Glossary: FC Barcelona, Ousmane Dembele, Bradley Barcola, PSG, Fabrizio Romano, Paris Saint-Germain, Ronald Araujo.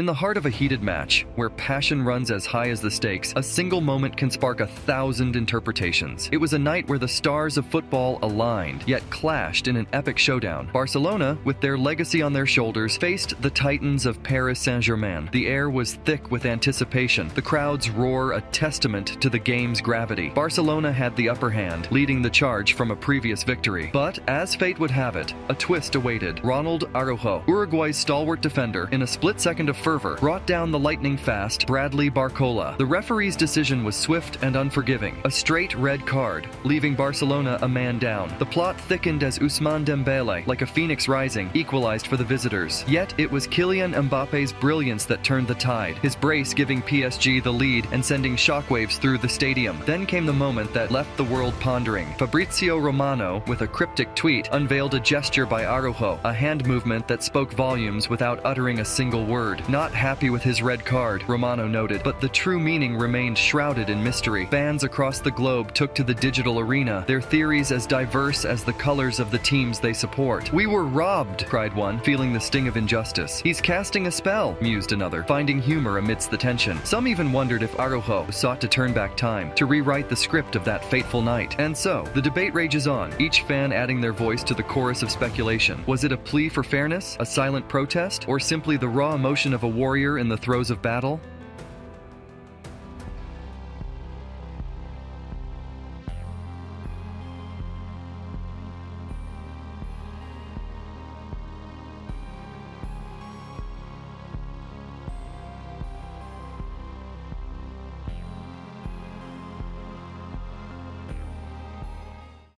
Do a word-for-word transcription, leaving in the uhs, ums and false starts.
In the heart of a heated match, where passion runs as high as the stakes, a single moment can spark a thousand interpretations. It was a night where the stars of football aligned, yet clashed in an epic showdown. Barcelona, with their legacy on their shoulders, faced the titans of Paris Saint-Germain. The air was thick with anticipation, the crowd's roar a testament to the game's gravity. Barcelona had the upper hand, leading the charge from a previous victory. But, as fate would have it, a twist awaited. Ronald Araujo, Uruguay's stalwart defender, in a split second of fervor, brought down the lightning-fast Bradley Barcola. The referee's decision was swift and unforgiving, a straight red card, leaving Barcelona a man down. The plot thickened as Ousmane Dembele, like a phoenix rising, equalized for the visitors. Yet it was Kylian Mbappe's brilliance that turned the tide, his brace giving P S G the lead and sending shockwaves through the stadium. Then came the moment that left the world pondering. Fabrizio Romano, with a cryptic tweet, unveiled a gesture by Araujo, a hand movement that spoke volumes without uttering a single word. Not happy with his red card, Romano noted, but the true meaning remained shrouded in mystery. Fans across the globe took to the digital arena, their theories as diverse as the colors of the teams they support. "We were robbed," cried one, feeling the sting of injustice. "He's casting a spell," mused another, finding humor amidst the tension. Some even wondered if Araujo sought to turn back time, to rewrite the script of that fateful night. And so, the debate rages on, each fan adding their voice to the chorus of speculation. Was it a plea for fairness, a silent protest, or simply the raw emotion of a warrior in the throes of battle?